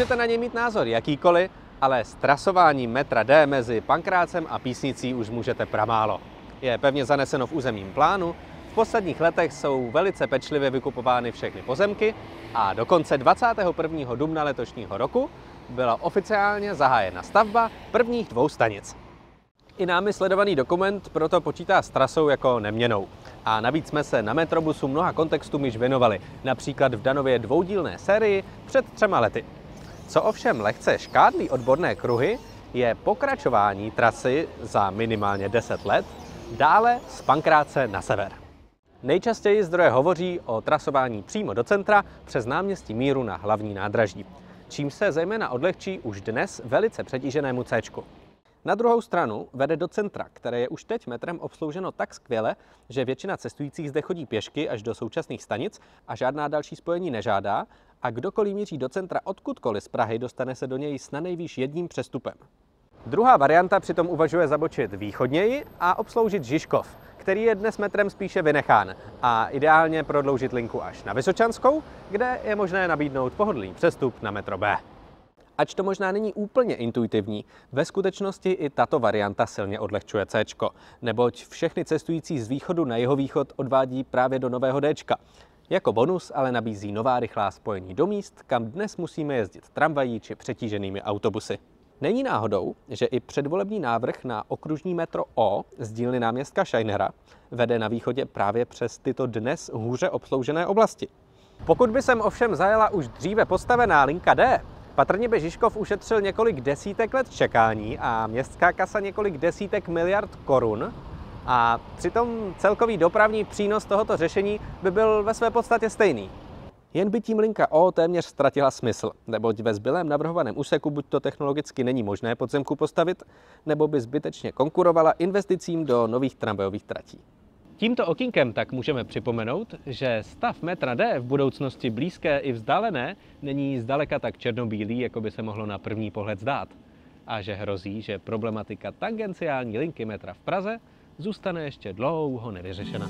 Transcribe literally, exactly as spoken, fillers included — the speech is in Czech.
Můžete na něj mít názor jakýkoliv, ale s trasováním metra D mezi Pankrácem a Písnicí už můžete pramálo. Je pevně zaneseno v územním plánu, v posledních letech jsou velice pečlivě vykupovány všechny pozemky a dokonce dvacátého prvního dubna letošního roku byla oficiálně zahájena stavba prvních dvou stanic. I námi sledovaný dokument proto počítá s trasou jako neměnnou. A navíc jsme se na Metrobusu mnoha kontextům již věnovali, například v Danově dvoudílné sérii před třema lety. Co ovšem lehce škádlí odborné kruhy, je pokračování trasy za minimálně deset let dále z Pankráce na sever. Nejčastěji zdroje hovoří o trasování přímo do centra přes náměstí Míru na hlavní nádraží, čím se zejména odlehčí už dnes velice přetíženému céčku. Na druhou stranu vede do centra, které je už teď metrem obslouženo tak skvěle, že většina cestujících zde chodí pěšky až do současných stanic a žádná další spojení nežádá a kdokoliv míří do centra odkudkoliv z Prahy, dostane se do něj snanejvýš jedním přestupem. Druhá varianta přitom uvažuje zabočit východněji a obsloužit Žižkov, který je dnes metrem spíše vynechán, a ideálně prodloužit linku až na Vysočanskou, kde je možné nabídnout pohodlný přestup na metro B. Ač to možná není úplně intuitivní, ve skutečnosti i tato varianta silně odlehčuje céčko, neboť všechny cestující z východu na jihovýchod odvádí právě do nového déčka. Jako bonus ale nabízí nová rychlá spojení do míst, kam dnes musíme jezdit tramvají či přetíženými autobusy. Není náhodou, že i předvolební návrh na okružní metro O z dílny náměstka Scheinhera vede na východě právě přes tyto dnes hůře obsloužené oblasti. Pokud by sem ovšem zajela už dříve postavená linka D, patrně by Žižkov ušetřil několik desítek let čekání a městská kasa několik desítek miliard korun, a přitom celkový dopravní přínos tohoto řešení by byl ve své podstatě stejný. Jen by tím linka O téměř ztratila smysl, neboť ve zbylém navrhovaném úseku buď to technologicky není možné podzemku postavit, nebo by zbytečně konkurovala investicím do nových tramvajových tratí. Tímto okýnkem tak můžeme připomenout, že stav metra D v budoucnosti blízké i vzdálené není zdaleka tak černobílý, jako by se mohlo na první pohled zdát. A že hrozí, že problematika tangenciální linky metra v Praze zůstane ještě dlouho nevyřešena.